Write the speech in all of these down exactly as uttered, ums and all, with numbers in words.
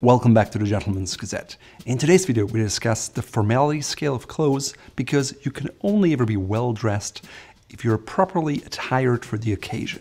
Welcome back to the Gentleman's Gazette. In today's video we discuss the formality scale of clothes because you can only ever be well dressed if you're properly attired for the occasion.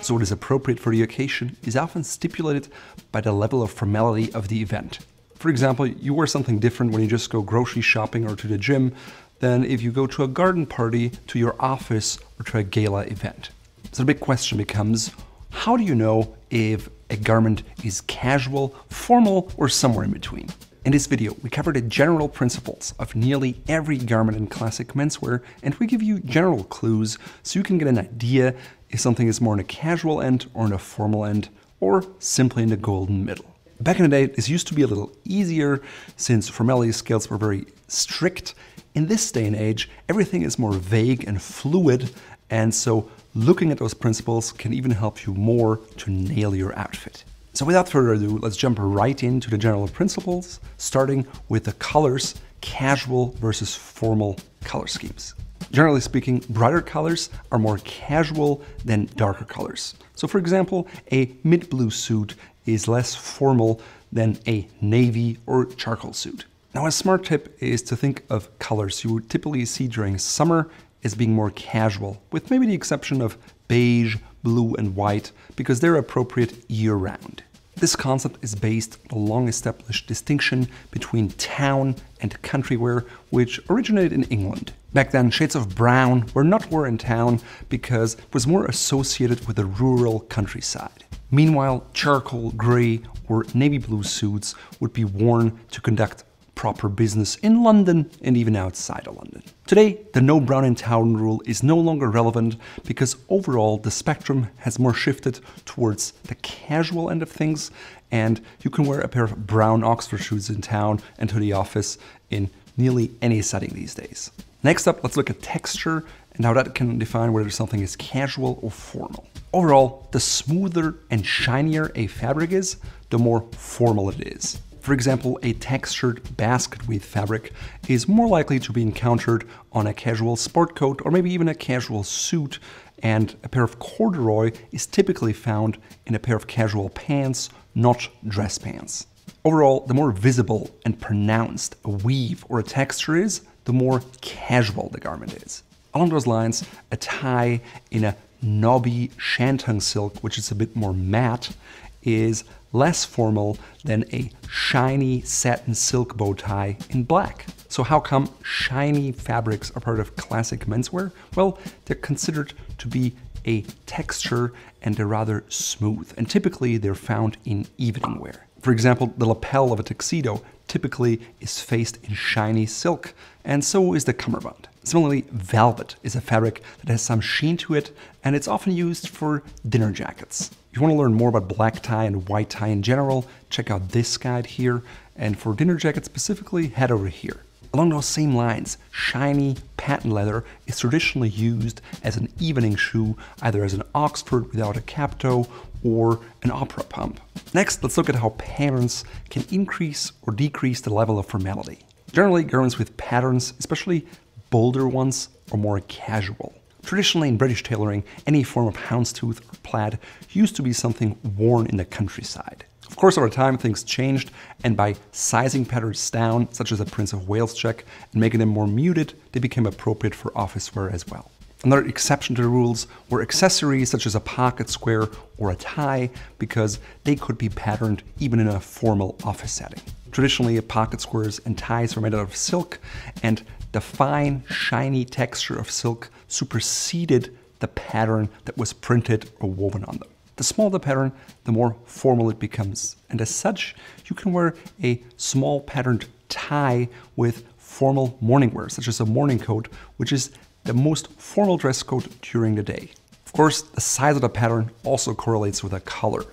So what is appropriate for the occasion is often stipulated by the level of formality of the event. For example, you wear something different when you just go grocery shopping or to the gym than if you go to a garden party, to your office, or to a gala event. So the big question becomes, how do you know if a garment is casual, formal, or somewhere in between? In this video, we cover the general principles of nearly every garment in classic menswear, and we give you general clues so you can get an idea if something is more on a casual end or on a formal end, or simply in the golden middle. Back in the day, this used to be a little easier since formality scales were very strict. In this day and age, everything is more vague and fluid, and so looking at those principles can even help you more to nail your outfit. So without further ado, let's jump right into the general principles, starting with the colors, casual versus formal color schemes. Generally speaking, brighter colors are more casual than darker colors. So for example, a mid-blue suit is less formal than a navy or charcoal suit. Now, a smart tip is to think of colors you would typically see during summer as being more casual, with maybe the exception of beige, blue, and white, because they're appropriate year-round. This concept is based on the long-established distinction between town and country wear, which originated in England. Back then, shades of brown were not worn in town because it was more associated with the rural countryside. Meanwhile, charcoal grey or navy blue suits would be worn to conduct proper business in London and even outside of London. Today, the no brown in town rule is no longer relevant because overall the spectrum has more shifted towards the casual end of things, and you can wear a pair of brown Oxford shoes in town and to the office in nearly any setting these days. Next up, let's look at texture and how that can define whether something is casual or formal. Overall, the smoother and shinier a fabric is, the more formal it is. For example, a textured basket weave fabric is more likely to be encountered on a casual sport coat or maybe even a casual suit, and a pair of corduroy is typically found in a pair of casual pants, not dress pants. Overall, the more visible and pronounced a weave or a texture is, the more casual the garment is. Along those lines, a tie in a knobby shantung silk, which is a bit more matte, is less formal than a shiny satin silk bow tie in black. So how come shiny fabrics are part of classic menswear? Well, they're considered to be a texture and they're rather smooth, and typically they're found in evening wear. For example, the lapel of a tuxedo typically is faced in shiny silk, and so is the cummerbund. Similarly, velvet is a fabric that has some sheen to it, and it's often used for dinner jackets. If you want to learn more about black tie and white tie in general, check out this guide here, and for dinner jackets specifically, head over here. Along those same lines, shiny patent leather is traditionally used as an evening shoe, either as an Oxford without a cap toe or an opera pump. Next, let's look at how patterns can increase or decrease the level of formality. Generally, garments with patterns, especially bolder ones, are more casual. Traditionally in British tailoring, any form of houndstooth or plaid used to be something worn in the countryside. Of course, over time things changed, and by sizing patterns down, such as a Prince of Wales check, and making them more muted, they became appropriate for office wear as well. Another exception to the rules were accessories such as a pocket square or a tie, because they could be patterned even in a formal office setting. Traditionally, pocket squares and ties were made out of silk, and the fine, shiny texture of silk superseded the pattern that was printed or woven on them. The smaller the pattern, the more formal it becomes, and as such, you can wear a small patterned tie with formal morning wear, such as a morning coat, which is the most formal dress code during the day. Of course, the size of the pattern also correlates with the color,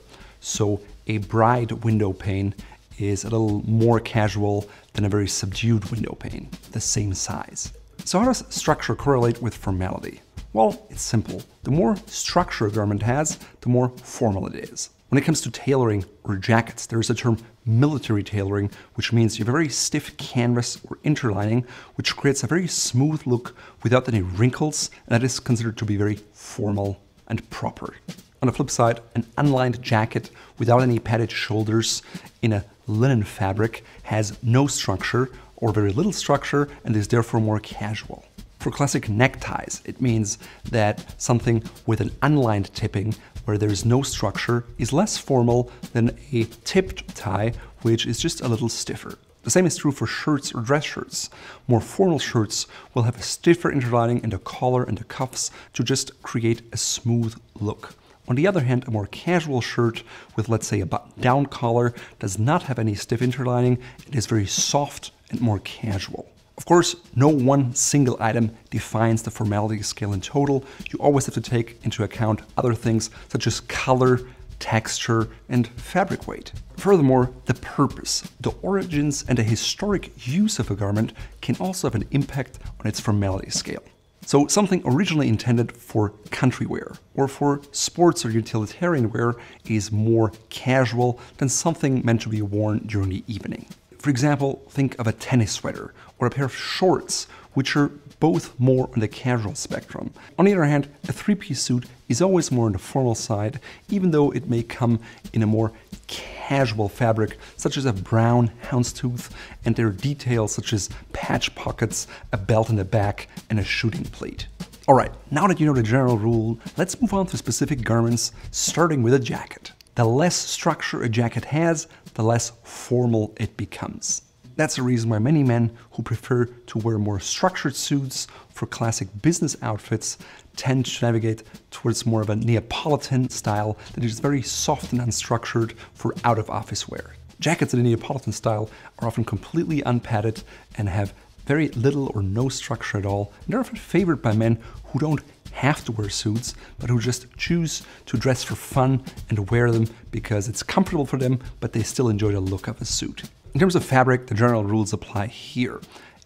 so a bright window pane is a little more casual than a very subdued window pane, the same size. So how does structure correlate with formality? Well, it's simple. The more structure a garment has, the more formal it is. When it comes to tailoring or jackets, there is a term military tailoring, which means you have a very stiff canvas or interlining, which creates a very smooth look without any wrinkles, and that is considered to be very formal and proper. On the flip side, an unlined jacket without any padded shoulders in a linen fabric has no structure or very little structure and is therefore more casual. For classic neckties, it means that something with an unlined tipping where there is no structure is less formal than a tipped tie, which is just a little stiffer. The same is true for shirts or dress shirts. More formal shirts will have a stiffer interlining in the collar and the cuffs to just create a smooth look. On the other hand, a more casual shirt with, let's say, a button-down collar does not have any stiff interlining. It is very soft and more casual. Of course, no one single item defines the formality scale in total. You always have to take into account other things such as color, texture, and fabric weight. Furthermore, the purpose, the origins, and the historic use of a garment can also have an impact on its formality scale. So something originally intended for country wear or for sports or utilitarian wear is more casual than something meant to be worn during the evening. For example, think of a tennis sweater or a pair of shorts, which are both more on the casual spectrum. On the other hand, a three-piece suit is always more on the formal side, even though it may come in a more casual fabric, such as a brown houndstooth, and there are details such as patch pockets, a belt in the back, and a shooting plate. All right, now that you know the general rule, let's move on to specific garments, starting with a jacket. The less structure a jacket has, the less formal it becomes. That's the reason why many men who prefer to wear more structured suits for classic business outfits tend to navigate towards more of a Neapolitan style that is very soft and unstructured for out-of-office wear. Jackets in the Neapolitan style are often completely unpadded and have very little or no structure at all, and they're often favored by men who don't have to wear suits, but who just choose to dress for fun and wear them because it's comfortable for them, but they still enjoy the look of a suit. In terms of fabric, the general rules apply here.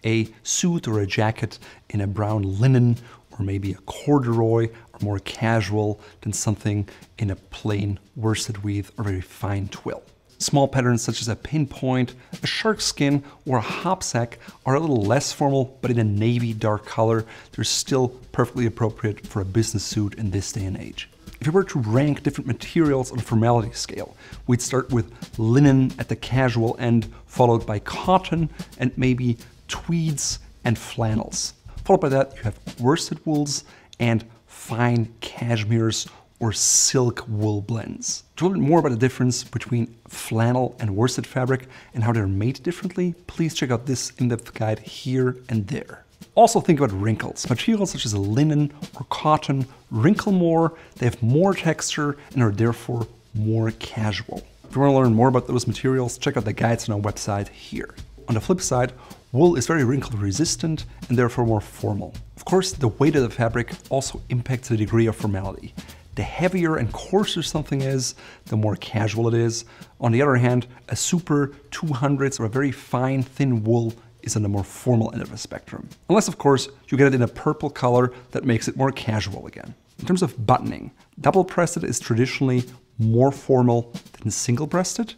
A suit or a jacket in a brown linen or maybe a corduroy are more casual than something in a plain worsted weave or very fine twill. Small patterns such as a pinpoint, a shark skin, or a hopsack are a little less formal, but in a navy dark color, they're still perfectly appropriate for a business suit in this day and age. If you were to rank different materials on a formality scale, we'd start with linen at the casual end, followed by cotton and maybe tweeds and flannels. Followed by that, you have worsted wools and fine cashmeres or silk wool blends. To learn more about the difference between flannel and worsted fabric and how they're made differently, please check out this in-depth guide here and there. Also think about wrinkles. Materials such as linen or cotton wrinkle more, they have more texture and are therefore more casual. If you want to learn more about those materials, check out the guides on our website here. On the flip side, wool is very wrinkle resistant and therefore more formal. Of course, the weight of the fabric also impacts the degree of formality. The heavier and coarser something is, the more casual it is. On the other hand, a super two hundreds or a very fine thin wool is on the more formal end of the spectrum. Unless, of course, you get it in a purple color that makes it more casual again. In terms of buttoning, double-breasted is traditionally more formal than single-breasted,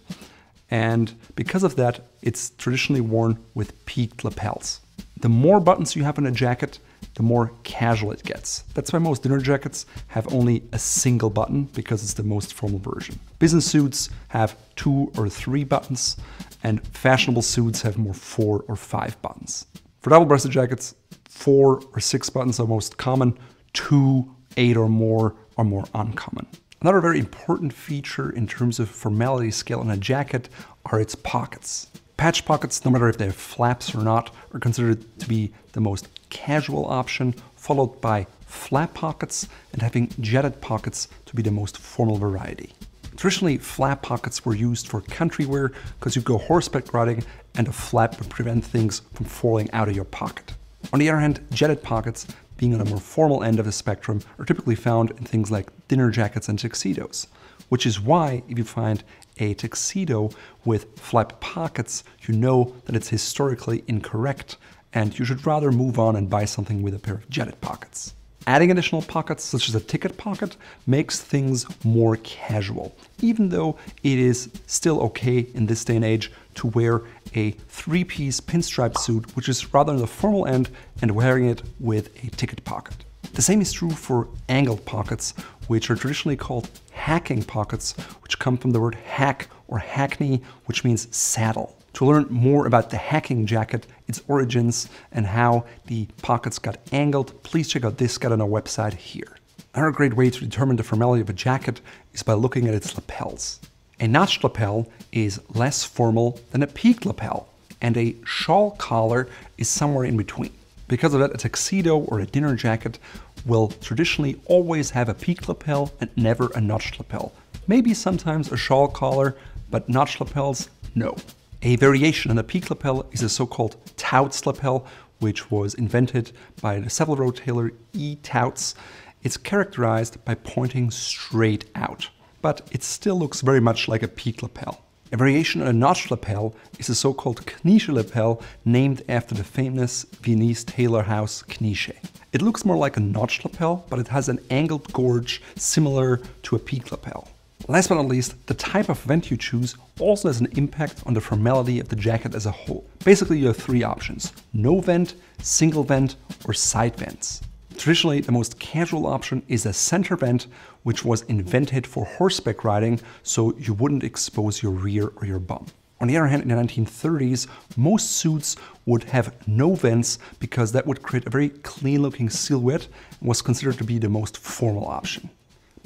and because of that, it's traditionally worn with peaked lapels. The more buttons you have in a jacket, the more casual it gets. That's why most dinner jackets have only a single button, because it's the most formal version. Business suits have two or three buttons, and fashionable suits have more four or five buttons. For double-breasted jackets, four or six buttons are most common, two, eight or more are more uncommon. Another very important feature in terms of formality scale on a jacket are its pockets. Patch pockets, no matter if they have flaps or not, are considered to be the most casual option, followed by flap pockets and having jetted pockets to be the most formal variety. Traditionally, flap pockets were used for country wear because you go horseback riding and a flap would prevent things from falling out of your pocket. On the other hand, jetted pockets, being on a more formal end of the spectrum, are typically found in things like dinner jackets and tuxedos, which is why if you find a tuxedo with flap pockets, you know that it's historically incorrect and you should rather move on and buy something with a pair of jetted pockets. Adding additional pockets, such as a ticket pocket, makes things more casual, even though it is still okay in this day and age to wear a three-piece pinstripe suit, which is rather on the formal end, and wearing it with a ticket pocket. The same is true for angled pockets, which are traditionally called hacking pockets, which come from the word hack or hackney, which means saddle. To learn more about the hacking jacket, its origins, and how the pockets got angled, please check out this guide on our website here. Another great way to determine the formality of a jacket is by looking at its lapels. A notched lapel is less formal than a peaked lapel, and a shawl collar is somewhere in between. Because of that, a tuxedo or a dinner jacket will traditionally always have a peaked lapel and never a notched lapel. Maybe sometimes a shawl collar, but notched lapels, no. A variation on the peak lapel is a so-called Tautz lapel, which was invented by the Savile Row tailor E. Tautz. It's characterized by pointing straight out, but it still looks very much like a peak lapel. A variation on a notched lapel is a so-called Knische lapel, named after the famous Viennese tailor house Knische. It looks more like a notched lapel, but it has an angled gorge similar to a peak lapel. Last but not least, the type of event you choose also has an impact on the formality of the jacket as a whole. Basically, you have three options: no vent, single vent, or side vents. Traditionally, the most casual option is a center vent, which was invented for horseback riding, so you wouldn't expose your rear or your bum. On the other hand, in the nineteen thirties, most suits would have no vents because that would create a very clean-looking silhouette and was considered to be the most formal option.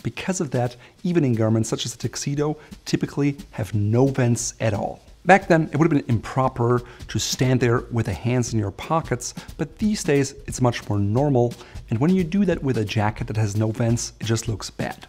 Because of that, evening garments such as a tuxedo typically have no vents at all. Back then, it would have been improper to stand there with the hands in your pockets, but these days it's much more normal, and when you do that with a jacket that has no vents, it just looks bad.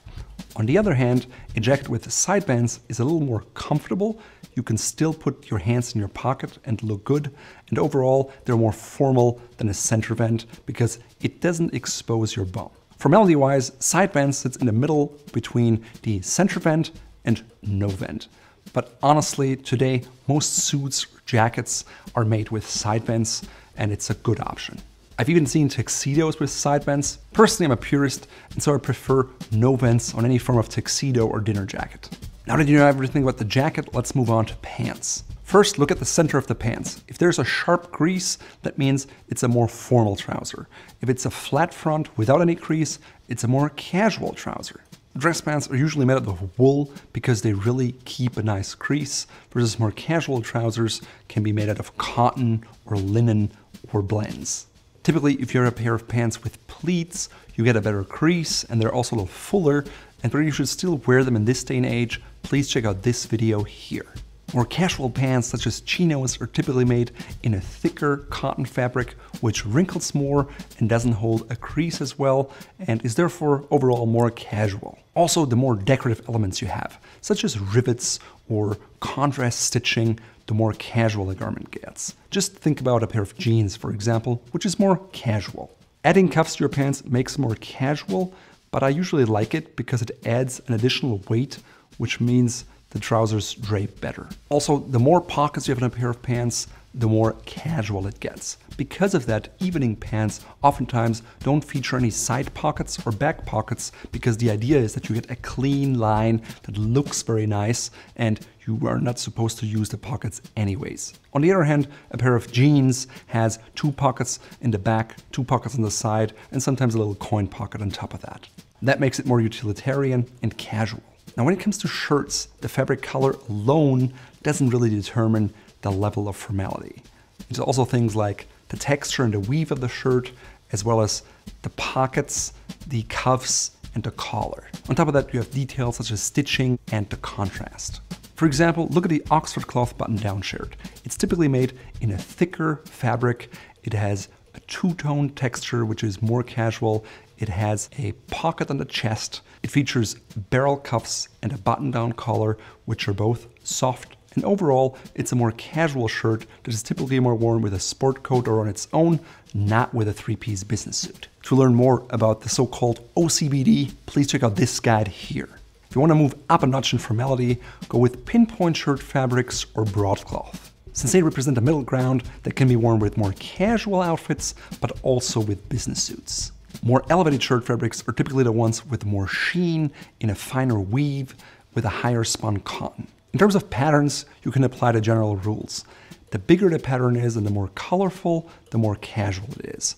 On the other hand, a jacket with side vents is a little more comfortable. You can still put your hands in your pocket and look good, and overall they're more formal than a center vent because it doesn't expose your bum. Formality-wise, side vent sits in the middle between the center vent and no vent. But honestly, today, most suits or jackets are made with side vents, and it's a good option. I've even seen tuxedos with side vents. Personally, I'm a purist, and so I prefer no vents on any form of tuxedo or dinner jacket. Now that you know everything about the jacket, let's move on to pants. First, look at the center of the pants. If there's a sharp crease, that means it's a more formal trouser. If it's a flat front without any crease, it's a more casual trouser. Dress pants are usually made out of wool because they really keep a nice crease, versus more casual trousers can be made out of cotton or linen or blends. Typically, if you have a pair of pants with pleats, you get a better crease, and they're also a little fuller, and whether you should still wear them in this day and age, please check out this video here. More casual pants such as chinos are typically made in a thicker cotton fabric, which wrinkles more and doesn't hold a crease as well, and is therefore overall more casual. Also, the more decorative elements you have, such as rivets or contrast stitching, the more casual a garment gets. Just think about a pair of jeans, for example, which is more casual. Adding cuffs to your pants makes them more casual, but I usually like it because it adds an additional weight, which means the trousers drape better. Also, the more pockets you have in a pair of pants, the more casual it gets. Because of that, evening pants oftentimes don't feature any side pockets or back pockets, because the idea is that you get a clean line that looks very nice, and you are not supposed to use the pockets anyways. On the other hand, a pair of jeans has two pockets in the back, two pockets on the side, and sometimes a little coin pocket on top of that. That makes it more utilitarian and casual. Now, when it comes to shirts, the fabric color alone doesn't really determine the level of formality. There's also things like the texture and the weave of the shirt, as well as the pockets, the cuffs, and the collar. On top of that, you have details such as stitching and the contrast. For example, look at the Oxford cloth button-down shirt. It's typically made in a thicker fabric. It has a two-tone texture, which is more casual. It has a pocket on the chest. It features barrel cuffs and a button-down collar, which are both soft. And overall, it's a more casual shirt that is typically more worn with a sport coat or on its own, not with a three-piece business suit. To learn more about the so-called O C B D, please check out this guide here. If you want to move up a notch in formality, go with pinpoint shirt fabrics or broadcloth, since they represent a middle ground that can be worn with more casual outfits, but also with business suits. More elevated shirt fabrics are typically the ones with more sheen, in a finer weave, with a higher spun cotton. In terms of patterns, you can apply the general rules. The bigger the pattern is and the more colorful, the more casual it is.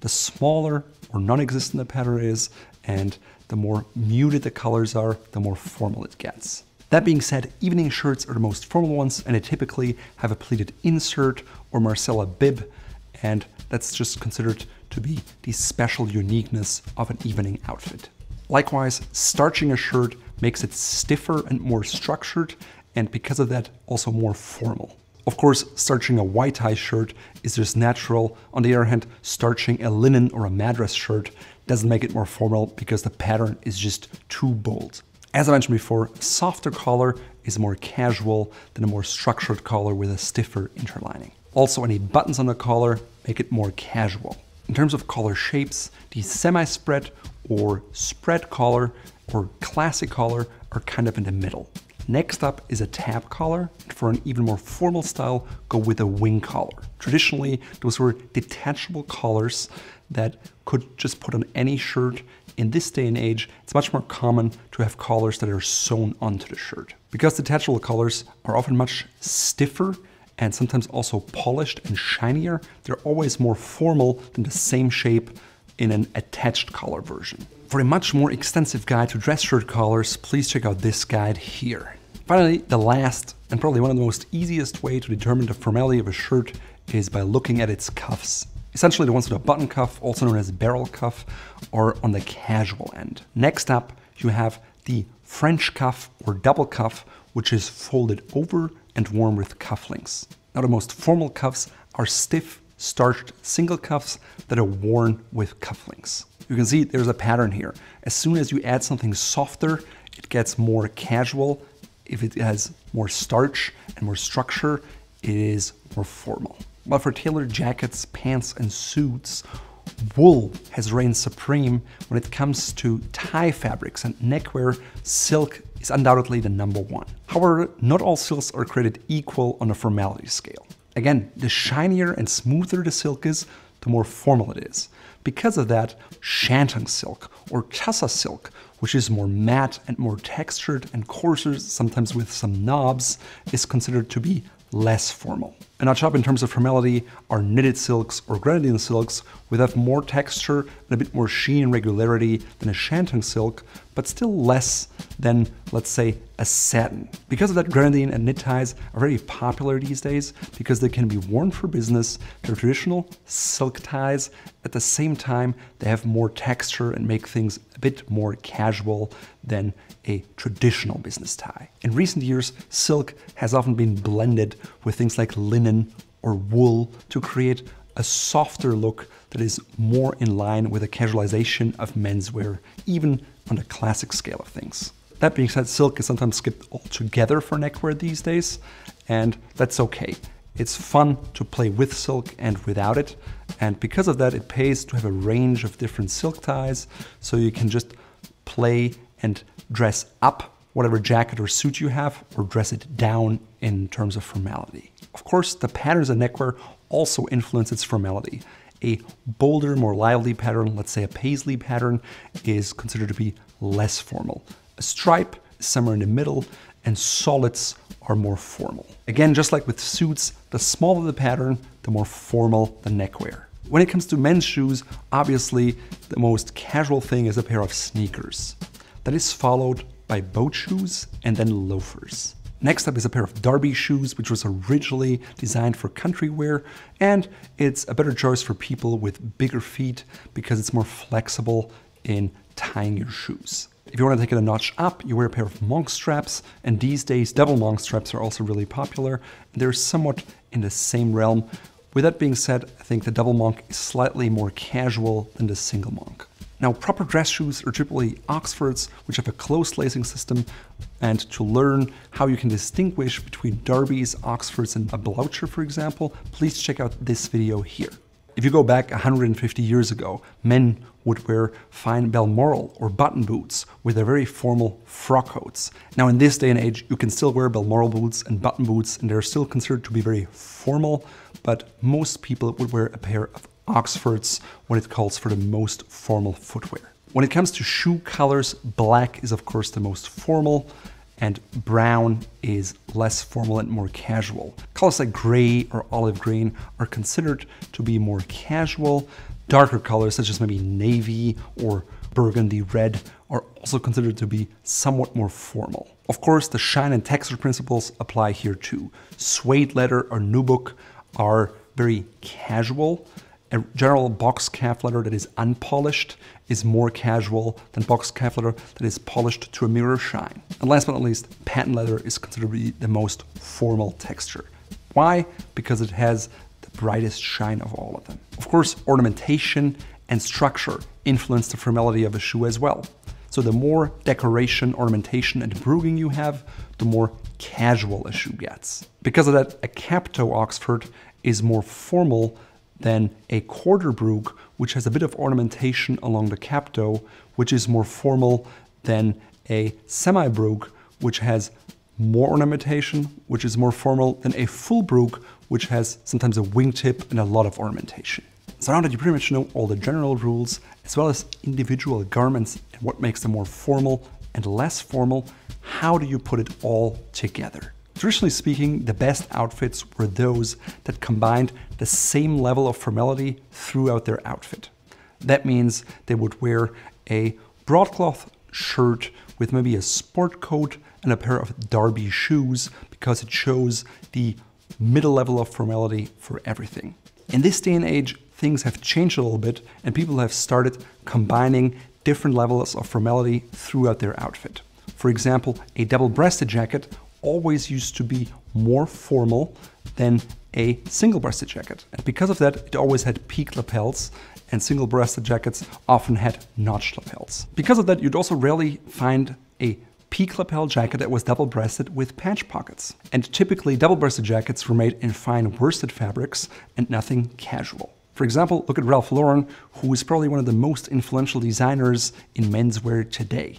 The smaller or non-existent the pattern is, and the more muted the colors are, the more formal it gets. That being said, evening shirts are the most formal ones, and they typically have a pleated insert or Marcella bib, and that's just considered to be the special uniqueness of an evening outfit. Likewise, starching a shirt makes it stiffer and more structured, and because of that, also more formal. Of course, starching a white tie shirt is just natural. On the other hand, starching a linen or a madras shirt doesn't make it more formal because the pattern is just too bold. As I mentioned before, a softer collar is more casual than a more structured collar with a stiffer interlining. Also, any buttons on the collar make it more casual. In terms of collar shapes, the semi-spread or spread collar or classic collar are kind of in the middle. Next up is a tab collar, and for an even more formal style, go with a wing collar. Traditionally, those were detachable collars that could just put on any shirt. In this day and age, it's much more common to have collars that are sewn onto the shirt. Because detachable collars are often much stiffer and sometimes also polished and shinier, they're always more formal than the same shape in an attached collar version. For a much more extensive guide to dress shirt collars, please check out this guide here. Finally, the last and probably one of the most easiest way to determine the formality of a shirt is by looking at its cuffs. Essentially, the ones with a button cuff, also known as barrel cuff, are on the casual end. Next up, you have the French cuff or double cuff, which is folded over and worn with cufflinks. Now, the most formal cuffs are stiff, starched single cuffs that are worn with cufflinks. You can see there's a pattern here. As soon as you add something softer, it gets more casual. If it has more starch and more structure, it is more formal. While for tailored jackets, pants, and suits, wool has reigned supreme. When it comes to tie fabrics and neckwear, silk is undoubtedly the number one. However, not all silks are created equal on a formality scale. Again, the shinier and smoother the silk is, the more formal it is. Because of that, Shantung silk or Chassa silk, which is more matte and more textured and coarser, sometimes with some knobs, is considered to be less formal. And our top in terms of formality are knitted silks or grenadine silks, which have more texture and a bit more sheen and regularity than a Shantung silk, but still less than, let's say, a satin. Because of that, grenadine and knit ties are very popular these days because they can be worn for business. They're traditional silk ties. At the same time, they have more texture and make things a bit more casual than a traditional business tie. In recent years, silk has often been blended with things like linen or wool to create a softer look that is more in line with a casualization of menswear, even on the classic scale of things. That being said, silk is sometimes skipped altogether for neckwear these days, and that's okay. It's fun to play with silk and without it, and because of that, it pays to have a range of different silk ties, so you can just play and dress up whatever jacket or suit you have, or dress it down in terms of formality. Of course, the patterns of neckwear also influence its formality. A bolder, more lively pattern, let's say a paisley pattern, is considered to be less formal. A stripe is somewhere in the middle, and solids are more formal. Again, just like with suits, the smaller the pattern, the more formal the neckwear. When it comes to men's shoes, obviously the most casual thing is a pair of sneakers. That is followed by boat shoes and then loafers. Next up is a pair of Derby shoes, which was originally designed for country wear, and it's a better choice for people with bigger feet because it's more flexible in tying your shoes. If you want to take it a notch up, you wear a pair of monk straps, and these days double monk straps are also really popular. They're somewhat in the same realm. With that being said, I think the double monk is slightly more casual than the single monk. Now, proper dress shoes are typically Oxfords, which have a close lacing system, and to learn how you can distinguish between Derbys, Oxfords, and a Blucher, for example, please check out this video here. If you go back one hundred fifty years ago, men would wear fine Balmoral or button boots with their very formal frock coats. Now, in this day and age, you can still wear Balmoral boots and button boots, and they're still considered to be very formal, but most people would wear a pair of Oxfords when it calls for the most formal footwear. When it comes to shoe colors, black is of course the most formal, and brown is less formal and more casual. Colors like gray or olive green are considered to be more casual. Darker colors such as maybe navy or burgundy red are also considered to be somewhat more formal. Of course, the shine and texture principles apply here too. Suede leather or nubuck are very casual. A general box calf leather that is unpolished is more casual than box calf leather that is polished to a mirror shine. And last but not least, patent leather is considered to be the most formal texture. Why? Because it has the brightest shine of all of them. Of course, ornamentation and structure influence the formality of a shoe as well. So the more decoration, ornamentation, and broguing you have, the more casual a shoe gets. Because of that, a cap toe Oxford is more formal than a quarter brogue, which has a bit of ornamentation along the cap toe, which is more formal than a semi brogue, which has more ornamentation, which is more formal than a full brogue, which has sometimes a wingtip and a lot of ornamentation. So now that you pretty much know all the general rules, as well as individual garments and what makes them more formal and less formal, how do you put it all together? Traditionally speaking, the best outfits were those that combined the same level of formality throughout their outfit. That means they would wear a broadcloth shirt with maybe a sport coat and a pair of Derby shoes, because it shows the middle level of formality for everything. In this day and age, things have changed a little bit, and people have started combining different levels of formality throughout their outfit. For example, a double-breasted jacket always used to be more formal than a single-breasted jacket. And because of that, it always had peaked lapels, and single-breasted jackets often had notched lapels. Because of that, you'd also rarely find a peak lapel jacket that was double-breasted with patch pockets. And typically, double-breasted jackets were made in fine worsted fabrics and nothing casual. For example, look at Ralph Lauren, who is probably one of the most influential designers in menswear today.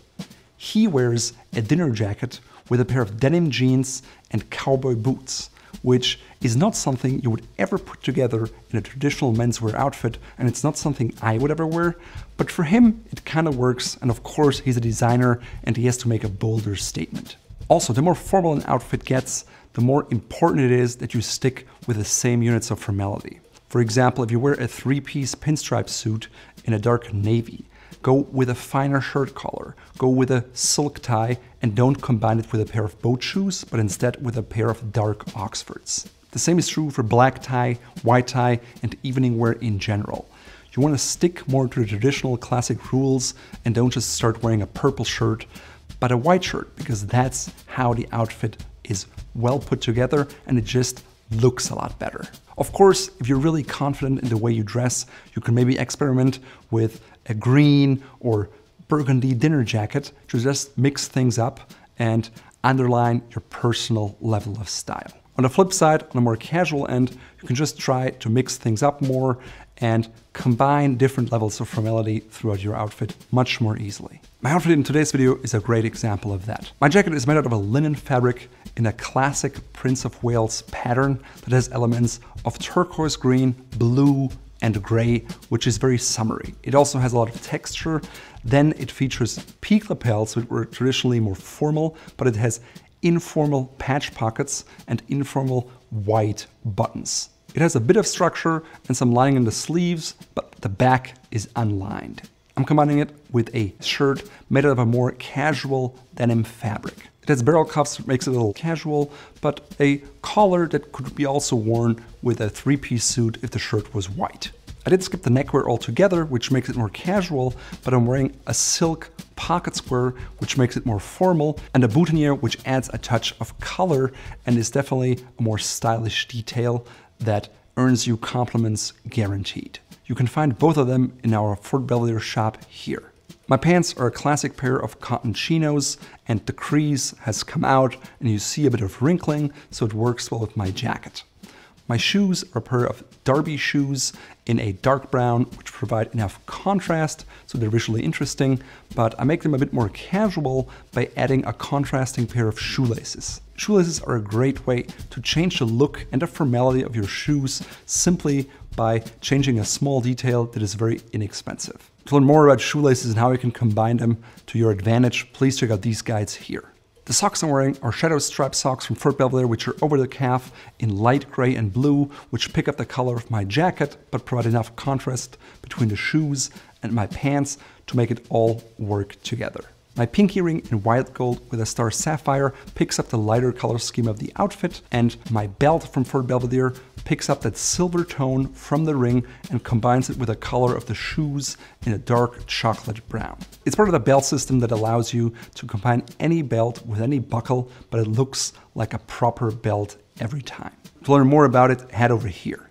He wears a dinner jacket with a pair of denim jeans and cowboy boots, which is not something you would ever put together in a traditional menswear outfit, and it's not something I would ever wear, but for him it kind of works, and of course he's a designer and he has to make a bolder statement. Also, the more formal an outfit gets, the more important it is that you stick with the same units of formality. For example, if you wear a three-piece pinstripe suit in a dark navy, go with a finer shirt collar, go with a silk tie, and don't combine it with a pair of boat shoes, but instead with a pair of dark Oxfords. The same is true for black tie, white tie, and evening wear in general. You want to stick more to the traditional classic rules and don't just start wearing a purple shirt, but a white shirt, because that's how the outfit is well put together and it just looks a lot better. Of course, if you're really confident in the way you dress, you can maybe experiment with a green or burgundy dinner jacket to just mix things up and underline your personal level of style. On the flip side, on a more casual end, you can just try to mix things up more and combine different levels of formality throughout your outfit much more easily. My outfit in today's video is a great example of that. My jacket is made out of a linen fabric in a classic Prince of Wales pattern that has elements of turquoise green, blue, and gray, which is very summery. It also has a lot of texture. Then it features peak lapels, which were traditionally more formal, but it has informal patch pockets and informal white buttons. It has a bit of structure and some lining in the sleeves, but the back is unlined. I'm combining it with a shirt made out of a more casual denim fabric. It has barrel cuffs, which makes it a little casual, but a collar that could be also worn with a three-piece suit if the shirt was white. I did skip the neckwear altogether, which makes it more casual, but I'm wearing a silk pocket square, which makes it more formal, and a boutonniere, which adds a touch of color and is definitely a more stylish detail that earns you compliments guaranteed. You can find both of them in our Fort Belvedere shop here. My pants are a classic pair of cotton chinos, and the crease has come out and you see a bit of wrinkling, so it works well with my jacket. My shoes are a pair of Derby shoes in a dark brown, which provide enough contrast so they're visually interesting, but I make them a bit more casual by adding a contrasting pair of shoelaces. Shoelaces are a great way to change the look and the formality of your shoes simply by changing a small detail that is very inexpensive. To learn more about shoelaces and how you can combine them to your advantage, please check out these guides here. The socks I'm wearing are shadow strap socks from Fort Belvedere, which are over the calf in light gray and blue, which pick up the color of my jacket, but provide enough contrast between the shoes and my pants to make it all work together. My pinky ring in white gold with a star sapphire picks up the lighter color scheme of the outfit, and my belt from Fort Belvedere picks up that silver tone from the ring and combines it with the color of the shoes in a dark chocolate brown. It's part of the belt system that allows you to combine any belt with any buckle, but it looks like a proper belt every time. To learn more about it, head over here.